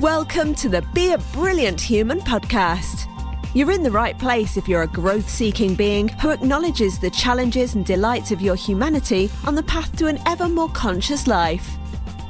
Welcome to the Be a Brilliant Human podcast. You're in the right place if you're a growth-seeking being who acknowledges the challenges and delights of your humanity on the path to an ever more conscious life.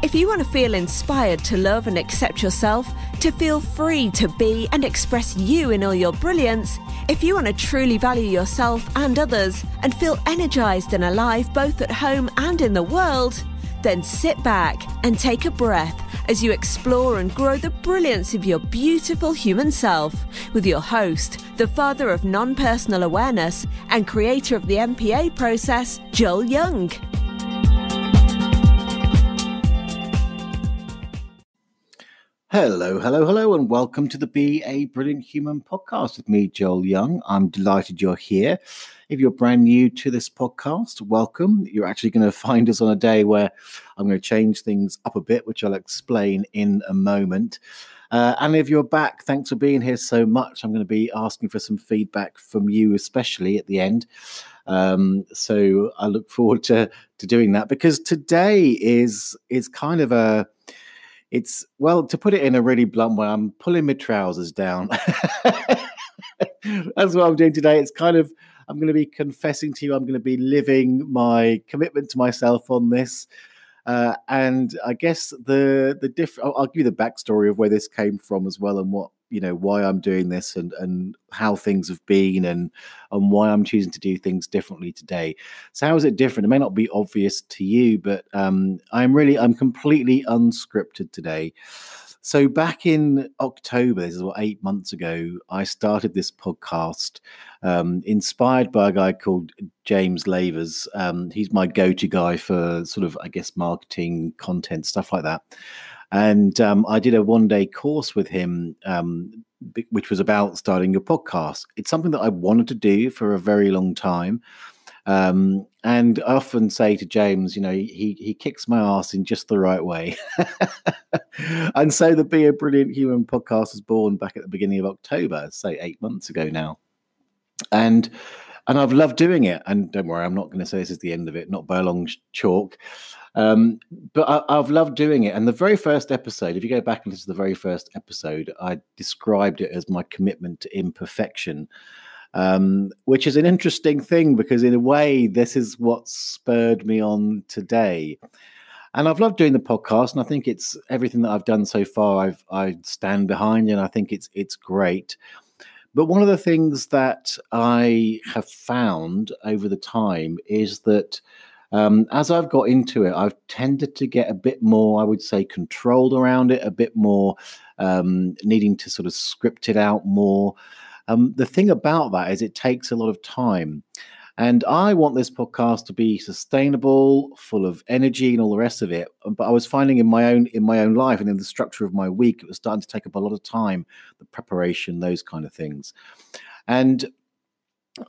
If you want to feel inspired to love and accept yourself, to feel free to be and express you in all your brilliance, if you want to truly value yourself and others and feel energized and alive both at home and in the world, then sit back and take a breath as you explore and grow the brilliance of your beautiful human self with your host, the father of non-personal awareness and creator of the NPA process, Joel Young. Hello, and welcome to the Be a Brilliant Human podcast with me, Joel Young. I'm delighted you're here. If you're brand new to this podcast, welcome. You're actually going to find us on a day where I'm going to change things up a bit, which I'll explain in a moment. And if you're back, thanks for being here so much. I'm going to be asking for some feedback from you, especially at the end. So I look forward to doing that, because today is kind of a... It's, well, to put it in a really blunt way, I'm pulling my trousers down. That's what I'm doing today. It's kind of, I'm going to be confessing to you, I'm going to be living my commitment to myself on this. And I guess I'll give you the backstory of where this came from as well, and what, you know, why I'm doing this, and how things have been, and why I'm choosing to do things differently today. So how is it different? It may not be obvious to you, but I'm completely unscripted today. So back in October, this is 8 months ago, I started this podcast inspired by a guy called James Lavers. He's my go-to guy for sort of, I guess, marketing, content, stuff like that. And I did a one-day course with him, which was about starting a podcast. It's something that I wanted to do for a very long time. And I often say to James, you know, he kicks my ass in just the right way. And so the Be a Brilliant Human podcast was born back at the beginning of October, say 8 months ago now. And I've loved doing it. And don't worry, I'm not going to say this is the end of it, not by a long chalk. But I've loved doing it. And the very first episode, if you go back and listen to the very first episode, I described it as my commitment to imperfection. Which is an interesting thing, because in a way, this is what spurred me on today. And I've loved doing the podcast, and I think it's everything that I've done so far, I stand behind, and I think it's great. But one of the things that I have found over the time is that as I've got into it, I've tended to get a bit more, I would say, controlled around it, a bit more needing to sort of script it out more. The thing about that is it takes a lot of time, and I want this podcast to be sustainable, full of energy and all the rest of it. But I was finding in my own life and in the structure of my week, it was starting to take up a lot of time, the preparation, those kind of things. And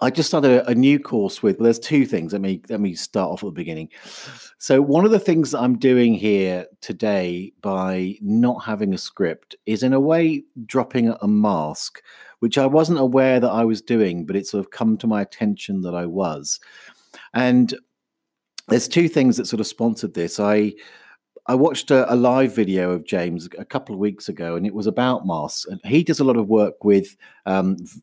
I just started a new course with, well, there's two things. Let me start off at the beginning. So one of the things that I'm doing here today by not having a script is, in a way, dropping a mask, which I wasn't aware that I was doing, but it sort of come to my attention that I was. And there's two things that sort of sponsored this. I watched a live video of James a couple of weeks ago, and it was about masks. And he does a lot of work with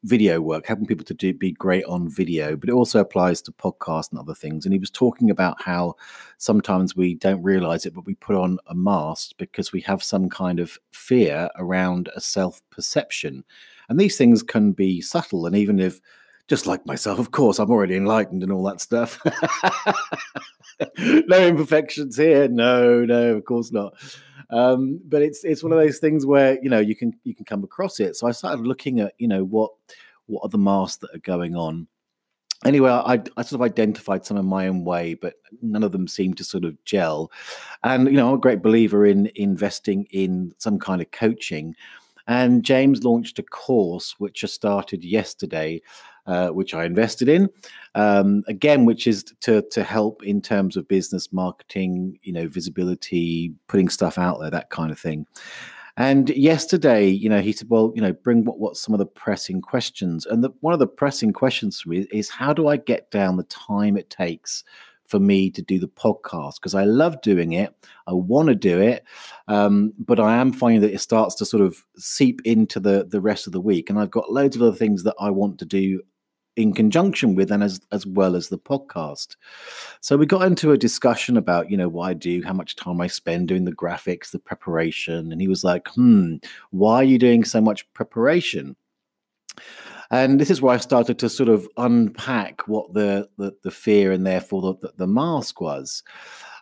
video work, helping people to be great on video, but it also applies to podcasts and other things. And he was talking about how sometimes we don't realize it, but we put on a mask because we have some kind of fear around a self-perception. And these things can be subtle, and even if, just like myself, of course, I'm already enlightened and all that stuff. No imperfections here. No, of course not. But it's one of those things where, you know, you can come across it. So I started looking at, you know, what are the masks that are going on. Anyway, I sort of identified some in my own way, but none of them seemed to sort of gel. And, you know, I'm a great believer in investing in some kind of coaching. And James launched a course, which I started yesterday, which I invested in, again, which is to help in terms of business, marketing, you know, visibility, putting stuff out there, that kind of thing. And yesterday, you know, he said, well, you know, bring what's some of the pressing questions. And one of the pressing questions for me is, how do I get down the time it takes for me to do the podcast, because I love doing it. I want to do it. But I am finding that it starts to sort of seep into the rest of the week. And I've got loads of other things that I want to do in conjunction with, and as well as the podcast. So we got into a discussion about, you know, what I do, how much time I spend doing the graphics, the preparation. And he was like, why are you doing so much preparation? And this is where I started to sort of unpack what the fear and therefore the mask was.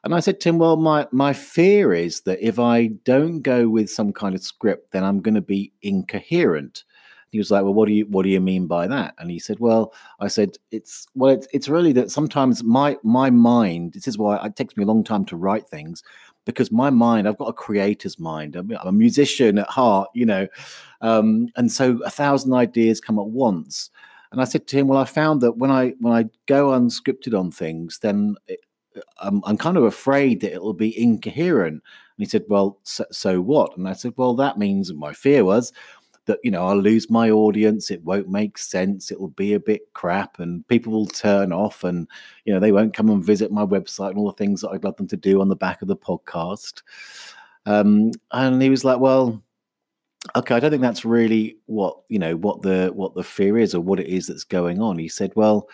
And I said to him, well, my fear is that if I don't go with some kind of script, then I'm going to be incoherent. He was like, well, what do you mean by that? And he said, well, I said, it's really that sometimes my mind, this is why it takes me a long time to write things, because my mind, I've got a creator's mind. I'm a musician at heart, you know, and so 1,000 ideas come at once. And I said to him, well, I found that when I go unscripted on things, then I'm kind of afraid that it'll be incoherent. And he said, well, so what? And I said, well, that means, my fear was, that, you know, I'll lose my audience, it won't make sense, it will be a bit crap, and people will turn off, and, you know, they won't come and visit my website and all the things that I'd love them to do on the back of the podcast. And he was like, well, okay, I don't think that's really what the fear is or what it is that's going on. He said, well,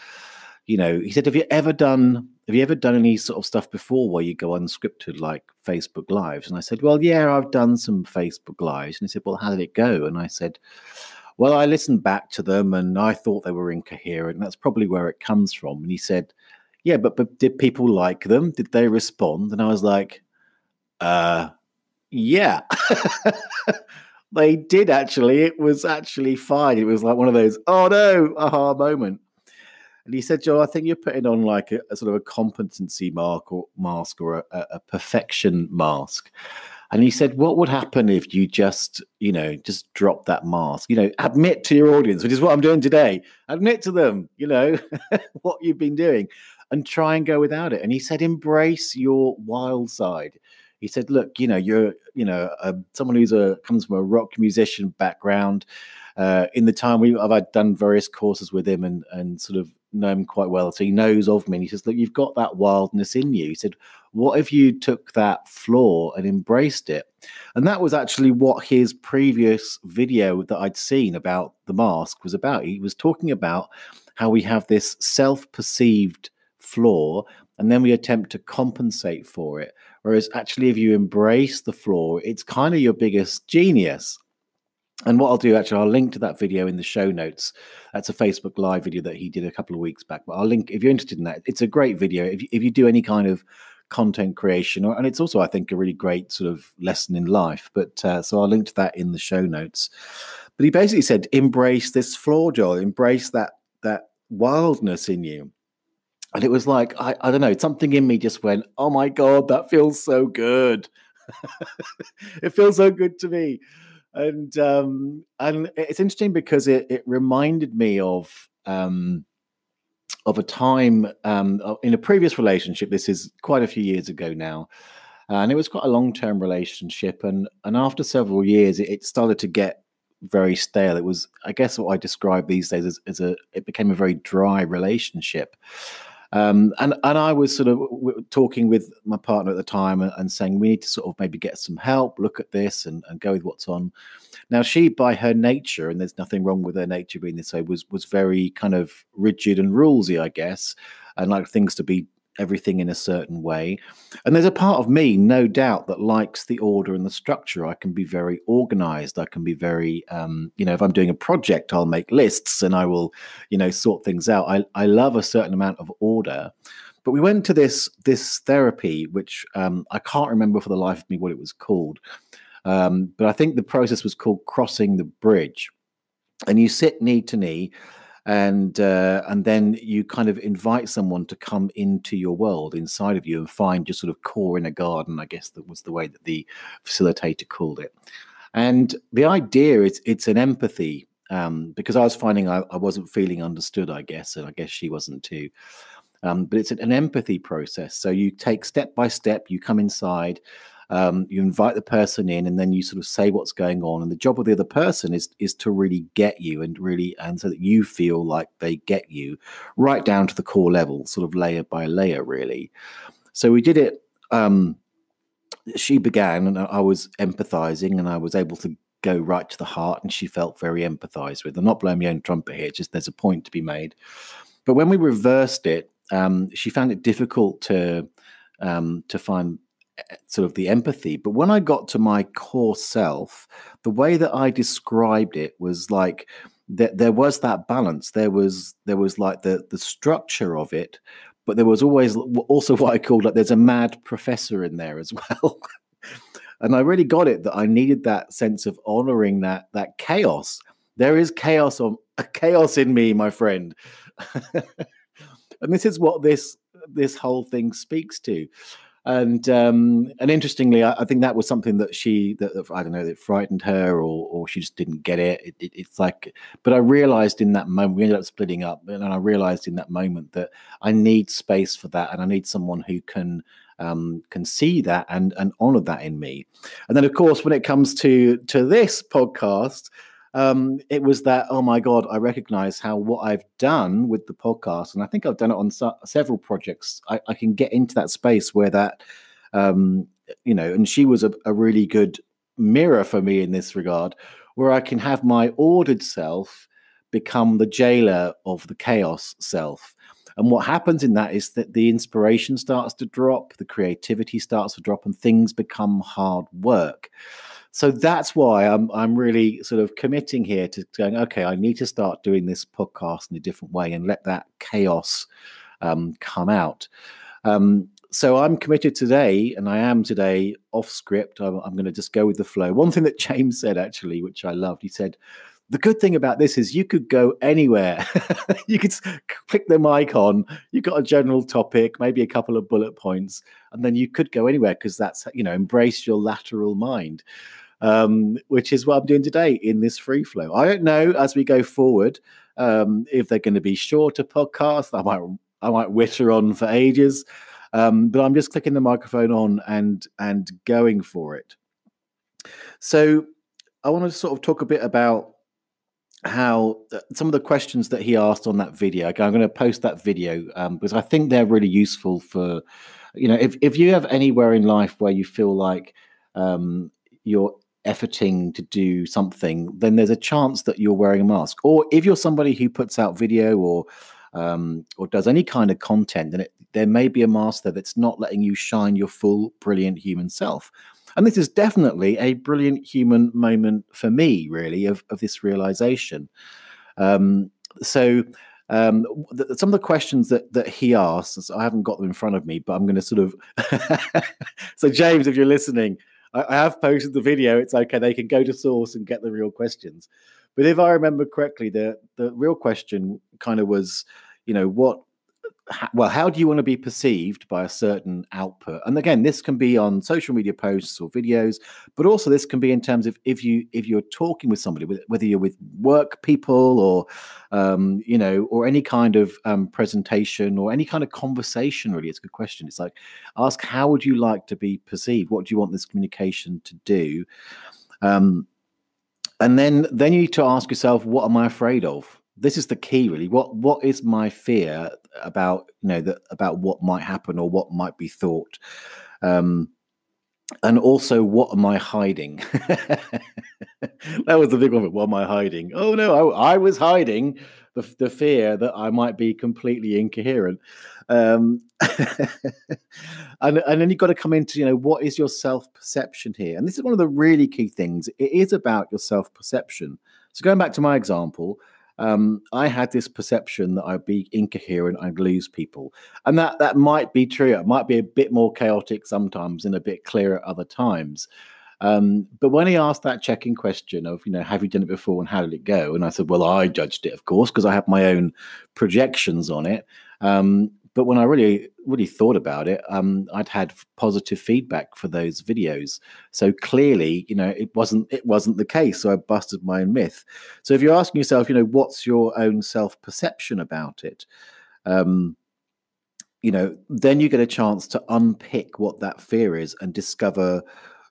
you know, he said, have you ever done any sort of stuff before where you go unscripted, like Facebook Lives? And I said, well, yeah, I've done some Facebook Lives. And he said, well, how did it go? And I said, well, I listened back to them and I thought they were incoherent. And that's probably where it comes from. And he said, yeah, but did people like them? Did they respond? And I was like, yeah. They did, actually. It was actually fine. It was like one of those, oh no, aha moment. And he said, Joel, I think you're putting on like a sort of a competency mask or a perfection mask. And he said, what would happen if you just drop that mask? You know, admit to your audience, which is what I'm doing today. Admit to them, you know, what you've been doing and try and go without it. And he said, embrace your wild side. He said, look, you know, you're someone who's comes from a rock musician background. In the time I've done various courses with him and sort of know him quite well. So he knows of me. And he says, look, you've got that wildness in you. He said, what if you took that flaw and embraced it? And that was actually what his previous video that I'd seen about the mask was about. He was talking about how we have this self-perceived flaw and then we attempt to compensate for it. Whereas actually, if you embrace the flaw, it's kind of your biggest genius. And what I'll do, actually, I'll link to that video in the show notes. That's a Facebook Live video that he did a couple of weeks back. But I'll link, if you're interested in that, it's a great video. If you do any kind of content creation, and it's also, I think, a really great sort of lesson in life. But so I'll link to that in the show notes. But he basically said, embrace this flaw, Joel. Embrace that wildness in you. And it was like, I don't know, something in me just went, oh my God, that feels so good. It feels so good to me. And it's interesting because it reminded me of a time in a previous relationship. This is quite a few years ago now, and it was quite a long-term relationship. And after several years, it started to get very stale. It was, I guess, what I describe these days as it became a very dry relationship. And I was sort of talking with my partner at the time and saying, we need to sort of maybe get some help, look at this and go with what's on. Now, she, by her nature, and there's nothing wrong with her nature being this way, was very kind of rigid and rulesy, I guess, and like things to be everything in a certain way. And there's a part of me, no doubt, that likes the order and the structure. I can be very organized. I can be very, you know, if I'm doing a project, I'll make lists and I will, you know, sort things out. I love a certain amount of order. But we went to this therapy, which I can't remember for the life of me what it was called. But I think the process was called Crossing the Bridge. And you sit knee to knee, and then you kind of invite someone to come into your world inside of you and find your sort of core inner garden, I guess that was the way that the facilitator called it. And the idea is it's an empathy, because I was finding I wasn't feeling understood, I guess, and I guess she wasn't too. But it's an empathy process. So you take step by step, you come inside, You invite the person in, and then you sort of say what's going on. And the job of the other person is to really get you, and really, and so that you feel like they get you, right down to the core level, sort of layer by layer, really. So we did it. She began, and I was empathizing, and I was able to go right to the heart, and she felt very empathized with. I'm not blowing my own trumpet here, just there's a point to be made. But when we reversed it, she found it difficult to find sort of the empathy. But when I got to my core self, the way that I described it was like there was that balance. There was like the structure of it, but there was always also what I called, like, there's a mad professor in there as well. And I really got it that I needed that sense of honoring that chaos. There is chaos chaos in me, my friend. And this is what this whole thing speaks to. And interestingly, I think that was something that I don't know, that frightened her, or she just didn't get it. It's like, but I realized in that moment, we ended up splitting up, and I realized in that moment that I need space for that. And I need someone who can see that and honor that in me. And then, of course, when it comes to this podcast, it was that, oh my God, I recognize how what I've done with the podcast, and I think I've done it on several projects, I can get into that space where that, and she was a really good mirror for me in this regard, where I can have my ordered self become the jailer of the chaos self. And what happens in that is that the inspiration starts to drop, the creativity starts to drop, and things become hard work. So that's why I'm really sort of committing here to going, okay, I need to start doing this podcast in a different way and let that chaos come out. So I'm committed today, and I am today off script. I'm going to just go with the flow. One thing that James said, actually, which I loved, he said, the good thing about this is you could go anywhere. You could click the mic on, you've got a general topic, maybe a couple of bullet points, and then you could go anywhere, because that's, embrace your lateral mind, which is what I'm doing today in this free flow. I don't know, as we go forward, if they're going to be shorter podcasts. I might witter on for ages, but I'm just clicking the microphone on and going for it. So I want to sort of talk a bit about how some of the questions that he asked on that video. I'm going to post that video because I think they're really useful for, if you have anywhere in life where you feel like you're efforting to do something, then there's a chance that you're wearing a mask. Or if you're somebody who puts out video or does any kind of content, then there may be a mask there that's not letting you shine your full, brilliant human self. And this is definitely a brilliant human moment for me, really, of this realization. Some of the questions that he asked, so I haven't got them in front of me, but I'm going to sort of... So James, if you're listening, I have posted the video. It's okay. They can go to source and get the real questions. But if I remember correctly, the real question kind of was, how do you want to be perceived by a certain output? And again, this can be on social media posts or videos, but also this can be in terms of if you're talking with somebody, whether you're with work people or any kind of presentation or any kind of conversation, really. It's a good question. It's like, ask, how would you like to be perceived? What do you want this communication to do? And then you need to ask yourself, what am I afraid of? This is the key, really. What is my fear about about what might happen or what might be thought, and also what am I hiding? That was the big one. What am I hiding? Oh no, I was hiding the fear that I might be completely incoherent, and then you've got to come into what is your self-perception here, and this is one of the really key things. It is about your self-perception. So going back to my example. I had this perception that I'd be incoherent, I'd lose people. And that might be true. It might be a bit more chaotic sometimes and a bit clearer at other times. But when he asked that checking question of, have you done it before and how did it go? And I said, well, I judged it, of course, because I have my own projections on it. But when I really, really thought about it, I'd had positive feedback for those videos. So clearly, it wasn't the case. So I busted my own myth. So if you're asking yourself, what's your own self-perception about it? you know, then you get a chance to unpick what that fear is and discover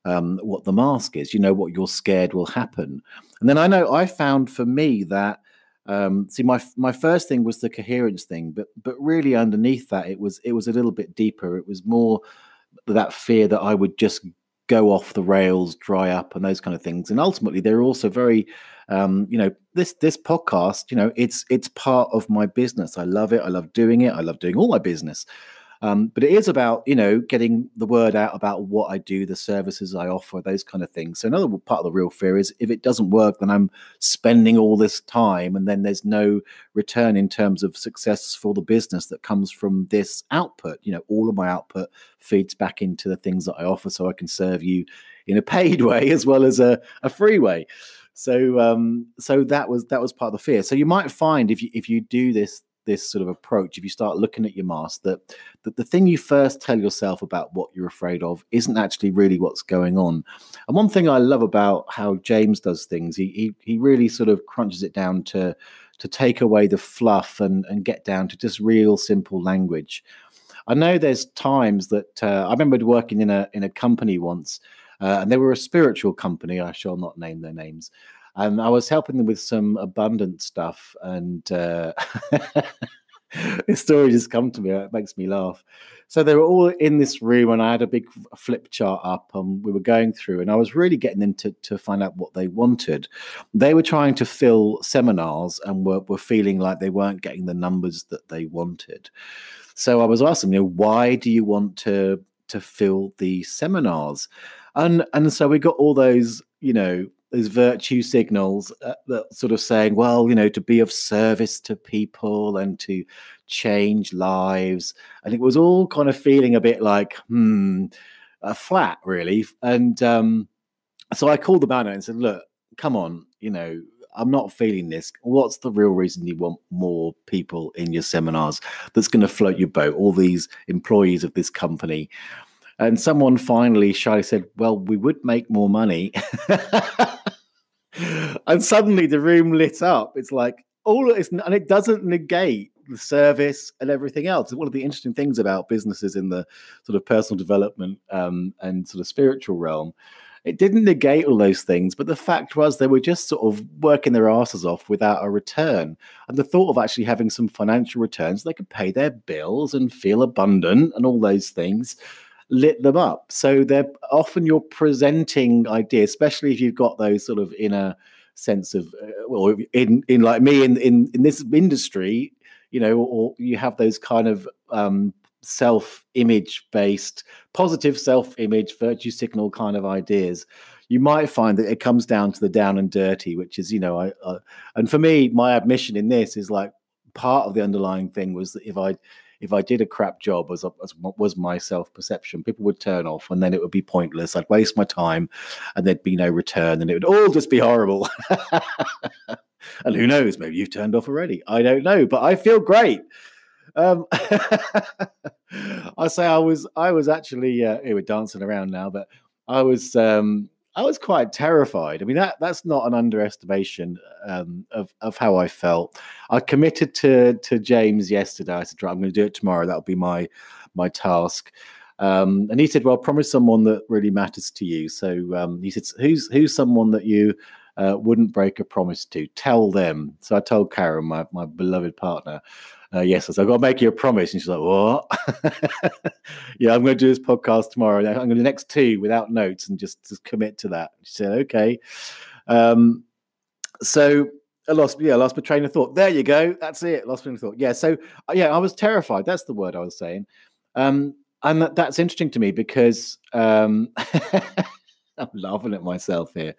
what the mask is, you know, what you're scared will happen. And then I know I found for me that, my first thing was the coherence thing, but really underneath that, it was a little bit deeper. It was more that fear that I would just go off the rails, dry up and those kind of things. And ultimately they're also very, this podcast, it's part of my business. I love it. I love doing it. I love doing all my business. But it is about, getting the word out about what I do, the services I offer, those kind of things. So another part of the real fear is if it doesn't work, then I'm spending all this time and then there's no return in terms of success for the business that comes from this output. All of my output feeds back into the things that I offer, so I can serve you in a paid way as well as a free way. So so that was part of the fear. So you might find if you do this sort of approach, if you start looking at your mask, that the thing you first tell yourself about what you're afraid of isn't actually really what's going on. And one thing I love about how James does things, he really sort of crunches it down to take away the fluff and get down to just real simple language. I know there's times that I remembered working in a company once, and they were a spiritual company. I shall not name their names. And I was helping them with some abundant stuff, and this story just come to me. It makes me laugh. So they were all in this room, and I had a big flip chart up, and we were going through, and I was really getting them to find out what they wanted. They were trying to fill seminars and were feeling like they weren't getting the numbers that they wanted. So I was asking them, why do you want to fill the seminars? And so we got all those, those virtue signals that sort of saying, well, to be of service to people and to change lives. And it was all kind of feeling a bit like, flat really. And so I called them out and said, look, come on, I'm not feeling this. What's the real reason you want more people in your seminars? That's going to float your boat, all these employees of this company. And someone finally shyly said, well, we would make more money. And suddenly the room lit up. It's like, and it doesn't negate the service and everything else. One of the interesting things about businesses in the sort of personal development and sort of spiritual realm, it didn't negate all those things, but the fact was they were just sort of working their asses off without a return. And the thought of actually having some financial returns, they could pay their bills and feel abundant and all those things, lit them up. So they're often you're presenting ideas, especially if you've got those sort of inner sense of, in like me in this industry, or you have those kind of self-image based, positive self-image, virtue signal kind of ideas. You might find that it comes down to the down and dirty, which is, and for me, my admission in this is like part of the underlying thing was that if I did a crap job, as was my self-perception, people would turn off and then it would be pointless. I'd waste my time and there'd be no return and it would all just be horrible. And who knows, maybe you've turned off already. I don't know, but I feel great. I say I was actually, we're dancing around now, but I was quite terrified. I mean, that's not an underestimation of how I felt. I committed to James yesterday. I said, right, I'm going to do it tomorrow. That'll be my task. And he said, well, promise someone that really matters to you. So he said, who's someone that you wouldn't break a promise to? Tell them. So I told Karen, my beloved partner, yes, I said, I've got to make you a promise. And she's like, what? Yeah, I'm going to do this podcast tomorrow. I'm going to do the next two without notes and just commit to that. She said, okay. So I lost my train of thought. There you go. That's it. Lost my train of thought. Yeah. So I was terrified. That's the word I was saying. And that's interesting to me because I'm laughing at myself here.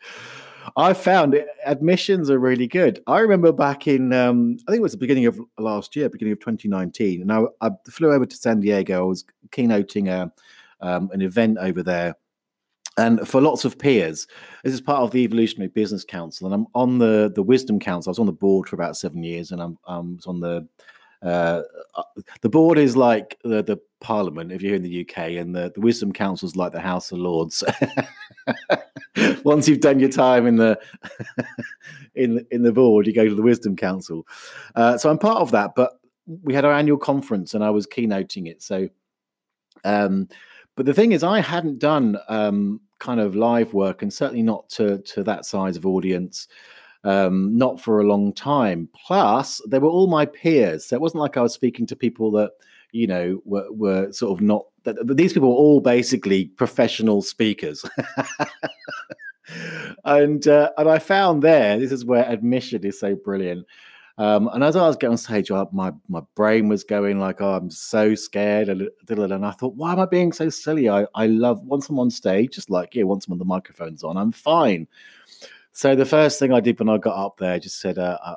I found admissions are really good. I remember back in, I think it was the beginning of last year, beginning of 2019, and I flew over to San Diego. I was keynoting an event over there, and for lots of peers. This is part of the Evolutionary Business Council, and I'm on the Wisdom Council. I was on the board for about 7 years, and I was on the board is like the Parliament, if you're in the UK, and the Wisdom Council is like the House of Lords. Once you've done your time in the in the board, you go to the Wisdom Council. So I'm part of that, but we had our annual conference and I was keynoting it. So, but the thing is, I hadn't done kind of live work, and certainly not to that size of audience, not for a long time. Plus, they were all my peers. So it wasn't like I was speaking to people that, you know, were sort of not, these people were all basically professional speakers. And I found there, this is where admission is so brilliant. And as I was getting on stage, my brain was going like, oh, I'm so scared. And I thought, why am I being so silly? I love, once I'm on stage, just like you, once I'm on the microphone's on, I'm fine. So the first thing I did when I got up there, I just said, I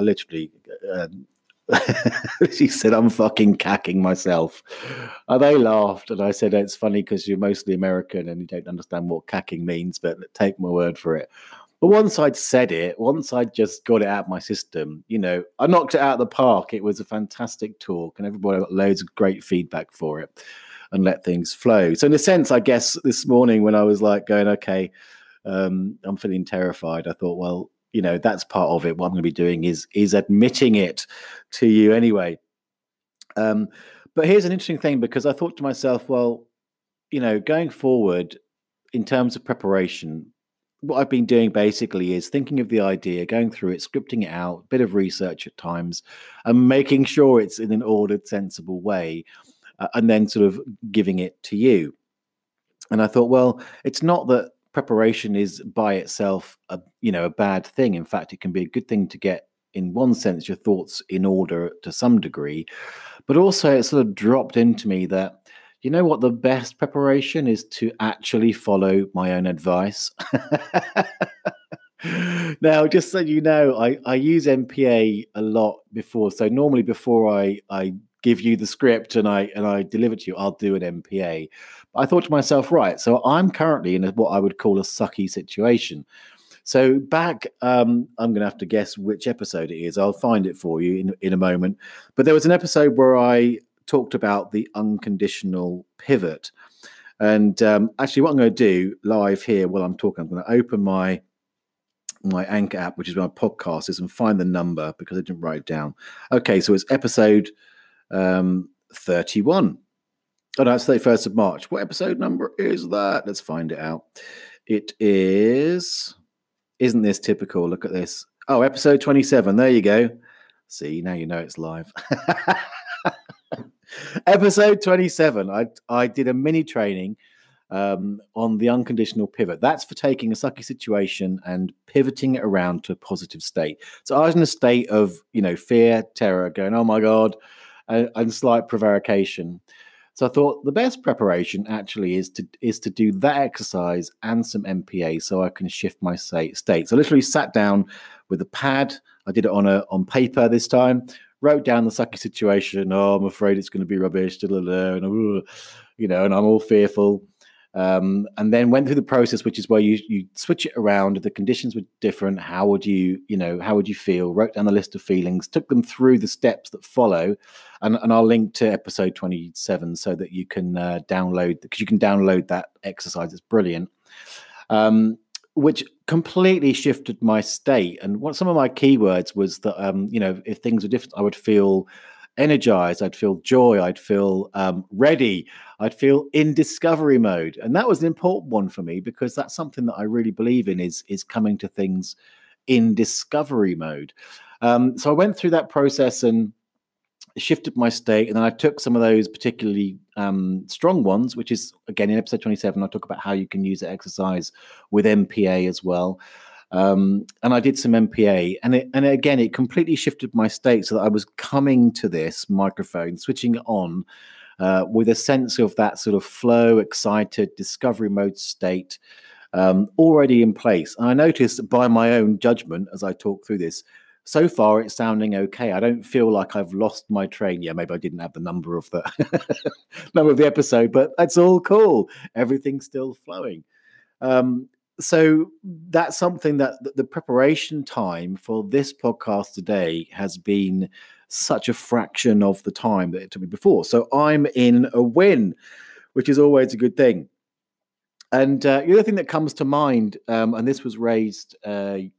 literally she said, I'm fucking cacking myself. And they laughed. And I said, it's funny because you're mostly American and you don't understand what cacking means, but take my word for it. But once I'd said it, once I'd just got it out of my system, you know, I knocked it out of the park. It was a fantastic talk and everybody got loads of great feedback for it and let things flow. So in a sense, I guess this morning when I was like going, okay, I'm feeling terrified, I thought, well, you know, that's part of it. What I'm going to be doing is admitting it to you anyway. But here's an interesting thing, because I thought to myself, well, you know, going forward in terms of preparation, what I've been doing basically is thinking of the idea, going through it, scripting it out, a bit of research at times, and making sure it's in an ordered, sensible way, and then sort of giving it to you. And I thought, well, it's not that preparation is by itself a bad thing. In fact, it can be a good thing to get, in one sense, your thoughts in order to some degree. But also it sort of dropped into me that, you know what, the best preparation is to actually follow my own advice. Now, just so you know, I use NPA a lot before. So normally before I give you the script and I deliver to you, I'll do an NPA. But I thought to myself, right, so I'm currently in what I would call a sucky situation. So back, I'm going to have to guess which episode it is. I'll find it for you in a moment. But there was an episode where I talked about the unconditional pivot. And actually what I'm going to do live here while I'm talking, I'm going to open my Anchor app, which is where my podcast is, and find the number because I didn't write it down. Okay, so it's episode 31. Oh no, it's 31st of March. What episode number is that? Let's find it out. It is, isn't this typical? Look at this. Oh, episode 27. There you go. See, now you know it's live. Episode 27. I did a mini training on the unconditional pivot. That's for taking a sucky situation and pivoting it around to a positive state. So I was in a state of, you know, fear, terror, going, oh my God, and slight prevarication. So I thought the best preparation actually is to do that exercise and some NPA so I can shift my state. So I literally sat down with a pad. I did it on paper this time, wrote down the sucky situation. Oh, I'm afraid it's going to be rubbish. And I'm all fearful. And then went through the process, which is where you switch it around. If the conditions were different, how would you feel? Wrote down the list of feelings, took them through the steps that follow, and I'll link to episode 27 so that you can download that exercise. It's brilliant, which completely shifted my state. And what some of my keywords was that if things were different, I would feel energized, I'd feel joy, I'd feel ready, I'd feel in discovery mode. And that was an important one for me because that's something that I really believe in is coming to things in discovery mode. So I went through that process and shifted my state, and then I took some of those particularly strong ones, which is, again, in episode 27, I talk about how you can use that exercise with NPA as well. And I did some NPA, and it completely shifted my state so that I was coming to this microphone, switching it on with a sense of that sort of flow, excited, discovery mode state already in place. And I noticed by my own judgment as I talk through this, so far it's sounding okay. I don't feel like I've lost my train. Yeah, maybe I didn't have the number of the number of the episode, but that's all cool. Everything's still flowing. So that's something that the preparation time for this podcast today has been such a fraction of the time that it took me before. So I'm in a win, which is always a good thing. And the other thing that comes to mind, and this was raised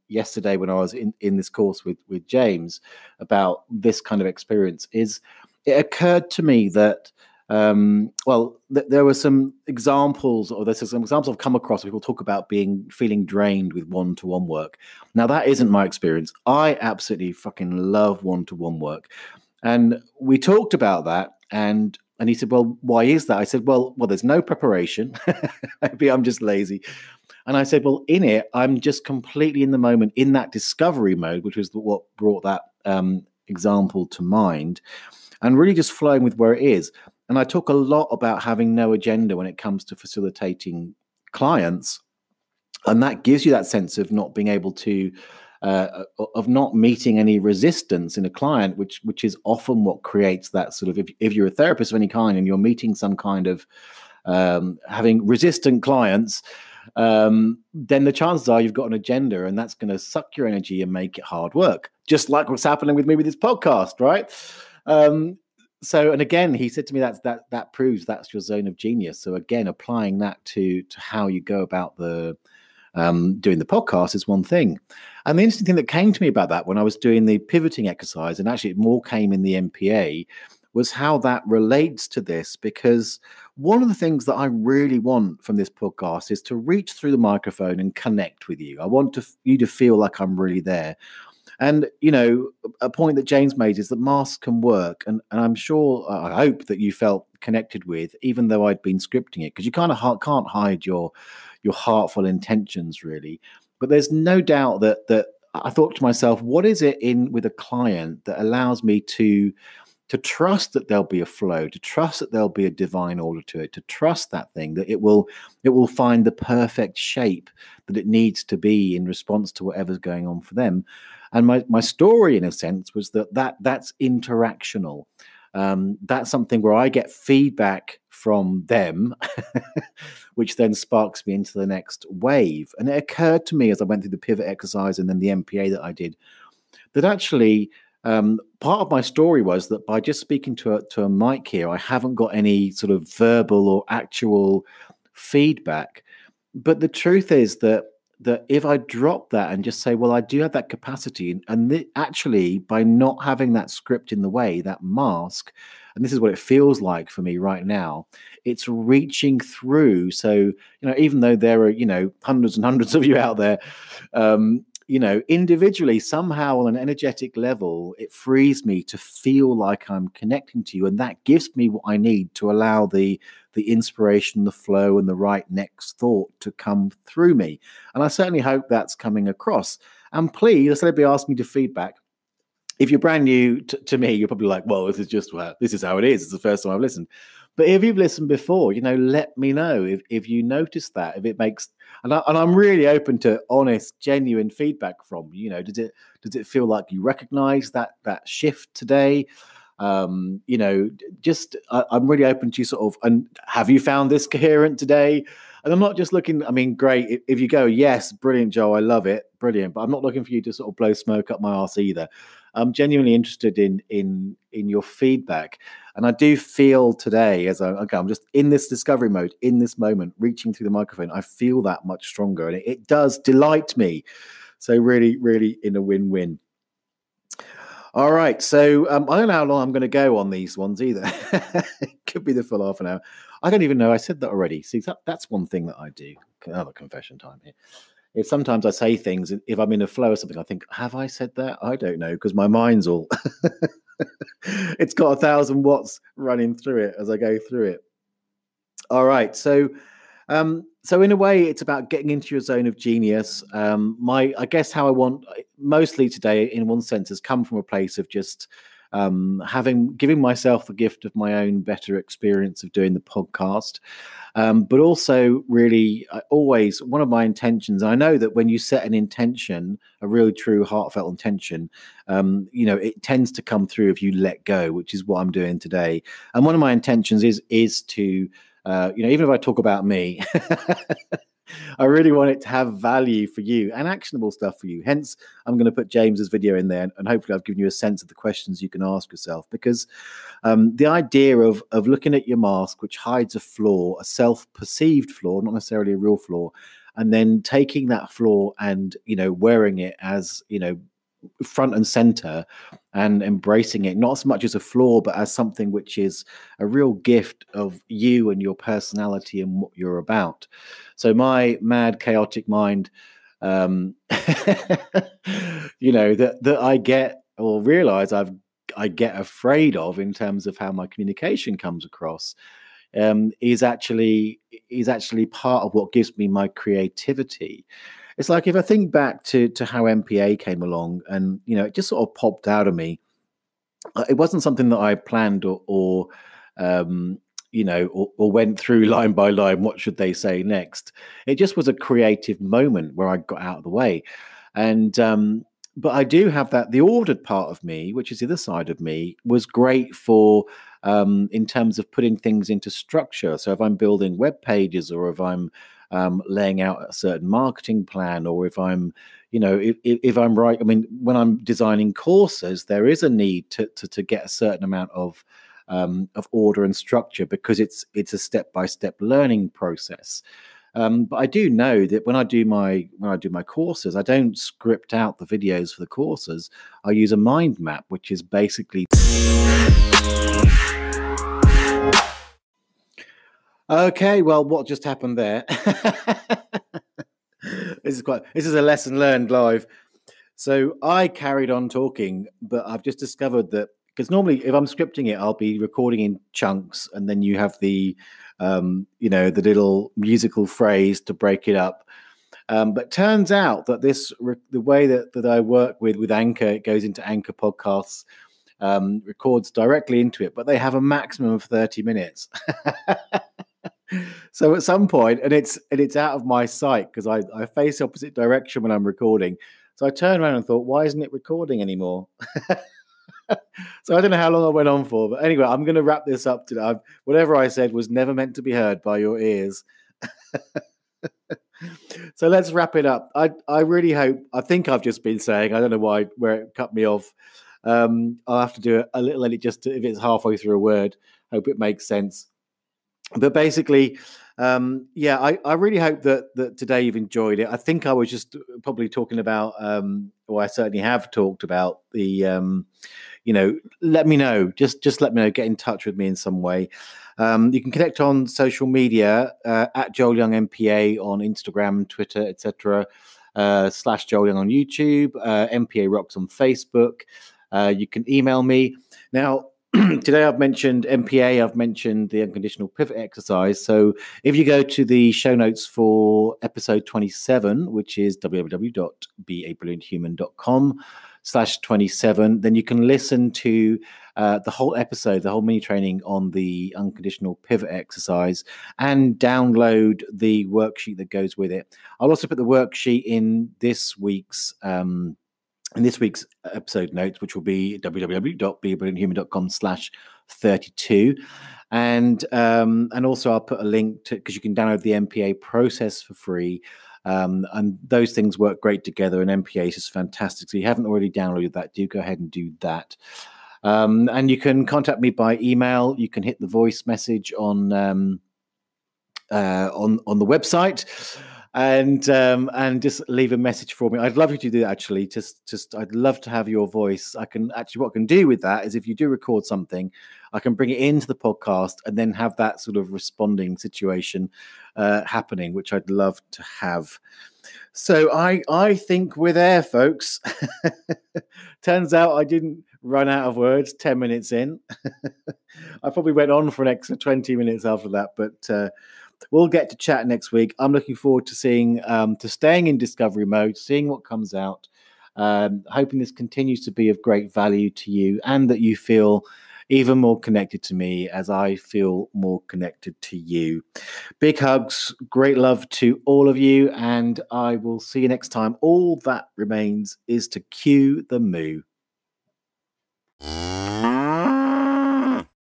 yesterday when I was in this course with James about this kind of experience, is it occurred to me that, there were some examples, or there's some examples I've come across where people talk about feeling drained with one-to-one work. Now, that isn't my experience. I absolutely fucking love one-to-one work. And we talked about that, and he said, well, why is that? I said, well, there's no preparation. Maybe I'm just lazy. And I said, well, in it, I'm just completely in the moment, in that discovery mode, which was what brought that example to mind, and really just flowing with where it is. And I talk a lot about having no agenda when it comes to facilitating clients. And that gives you that sense of not being able to, of not meeting any resistance in a client, which is often what creates that sort of, if you're a therapist of any kind and you're meeting some kind of having resistant clients, then the chances are you've got an agenda, and that's going to suck your energy and make it hard work, just like what's happening with me with this podcast, right? So, and again, he said to me that proves that's your zone of genius. So again, applying that to how you go about the doing the podcast is one thing. And the interesting thing that came to me about that when I was doing the pivoting exercise, and actually it more came in the NPA, was how that relates to this, because one of the things that I really want from this podcast is to reach through the microphone and connect with you. I want you to feel like I'm really there. And, you know, a point that James made is that masks can work. And I'm sure, I hope that you felt connected with, even though I'd been scripting it, because you kind of can't hide your heartful intentions, really. But there's no doubt that I thought to myself, what is it in with a client that allows me to trust that there'll be a flow, to trust that there'll be a divine order to it, to trust that thing, that it will find the perfect shape that it needs to be in response to whatever's going on for them. And my story, in a sense, was that's interactional. That's something where I get feedback from them, which then sparks me into the next wave. And it occurred to me as I went through the pivot exercise and then the NPA that I did, that actually part of my story was that by just speaking to a mic here, I haven't got any sort of verbal or actual feedback. But the truth is that if I drop that and just say, well, I do have that capacity, and actually by not having that script in the way, that mask, and this is what it feels like for me right now, it's reaching through. So, you know, even though there are, you know, hundreds and hundreds of you out there, you know, individually, somehow on an energetic level, it frees me to feel like I'm connecting to you. And that gives me what I need to allow the inspiration, the flow, and the right next thought to come through me. And I certainly hope that's coming across. And please, instead of asking me to feedback, if you're brand new to me, you're probably like, well, this is how it is. It's the first time I've listened. But if you've listened before, you know, let me know if you notice that, if it makes, and I'm really open to honest, genuine feedback from, you know, does it feel like you recognize that shift today? You know, just, I'm really open to sort of, and have you found this coherent today? And I'm not just looking, I mean, great. If you go, yes, brilliant, Joe, I love it. Brilliant. But I'm not looking for you to sort of blow smoke up my arse either. I'm genuinely interested in your feedback. And I do feel today, I'm just in this discovery mode, in this moment, reaching through the microphone, I feel that much stronger. And it does delight me. So really, really in a win-win. All right. So I don't know how long I'm going to go on these ones either. It could be the full half an hour. I don't even know. I said that already. See, that's one thing that I do. Another confession time here. If sometimes I say things, if I'm in a flow or something, I think, have I said that? I don't know, because my mind's all... it's got 1,000 watts running through it as I go through it. All right. So in a way, it's about getting into your zone of genius. I guess how I want mostly today, in one sense, has come from a place of just... giving myself the gift of my own better experience of doing the podcast. But also really one of my intentions, I know that when you set an intention, a really true heartfelt intention, you know, it tends to come through if you let go, which is what I'm doing today. And one of my intentions is to, you know, even if I talk about me, I really want it to have value for you and actionable stuff for you. Hence, I'm going to put James's video in there, and hopefully I've given you a sense of the questions you can ask yourself, because the idea of looking at your mask, which hides a flaw, a self-perceived flaw, not necessarily a real flaw, and then taking that flaw and, you know, wearing it as, you know, front and center and embracing it, not so much as a flaw, but as something which is a real gift of you and your personality and what you're about. So my mad, chaotic mind, you know, that I get or realize I get afraid of in terms of how my communication comes across, is actually part of what gives me my creativity. It's like if I think back to how NPA came along, and, you know, it just sort of popped out of me. It wasn't something that I planned or went through line by line. What should they say next? It just was a creative moment where I got out of the way. And but I do have that, the ordered part of me, which is the other side of me, was great for in terms of putting things into structure. So if I'm building web pages, or if I'm laying out a certain marketing plan, or if I'm, you know, if I'm right, I mean, when I'm designing courses, there is a need to get a certain amount of order and structure, because it's a step-by-step learning process. But I do know that when I do my courses, I don't script out the videos for the courses. I use a mind map, which is basically. Okay, well, what just happened there? This is a lesson learned live. So I carried on talking, but I've just discovered that, because normally if I'm scripting it, I'll be recording in chunks, and then you have the, you know, the little musical phrase to break it up. But turns out that the way that I work with Anchor, it goes into Anchor Podcasts, records directly into it, but they have a maximum of 30 minutes. So at some point, and it's out of my sight, because I face the opposite direction when I'm recording. So I turned around and thought, why isn't it recording anymore? So I don't know how long I went on for, but anyway, I'm going to wrap this up today. Whatever I said was never meant to be heard by your ears. So let's wrap it up. I really hope, I think I've just been saying, I don't know why, where it cut me off. I'll have to do a little edit just to, if it's halfway through a word, hope it makes sense. But basically, I really hope that today you've enjoyed it. I think I was just probably talking about, or I certainly have talked about the, you know, let me know. Just let me know. Get in touch with me in some way. You can connect on social media at Joel Young NPA on Instagram, Twitter, etc. / Joel Young on YouTube, NPA Rocks on Facebook. You can email me now. Today I've mentioned NPA, I've mentioned the unconditional pivot exercise. So if you go to the show notes for episode 27, which is www.beabrillianthuman.com /27, then you can listen to the whole episode, the whole mini training on the unconditional pivot exercise, and download the worksheet that goes with it. I'll also put the worksheet in this week's episode notes, which will be www.beabrillianthuman.com /32. And also I'll put a link to, because you can download the NPA process for free. And those things work great together, and NPA is just fantastic. So if you haven't already downloaded that, do go ahead and do that. And you can contact me by email. You can hit the voice message on the website. And just leave a message for me. I'd love you to do that, actually. Just I'd love to have your voice. What I can do with that is, if you do record something, I can bring it into the podcast and then have that sort of responding situation happening, which I'd love to have. So I think we're there, folks. Turns out I didn't run out of words 10 minutes in. I probably went on for an extra 20 minutes after that, but we'll get to chat next week. I'm looking forward to seeing, to staying in discovery mode, seeing what comes out, hoping this continues to be of great value to you, and that you feel even more connected to me as I feel more connected to you. Big hugs, great love to all of you, and I will see you next time. All that remains is to cue the moo.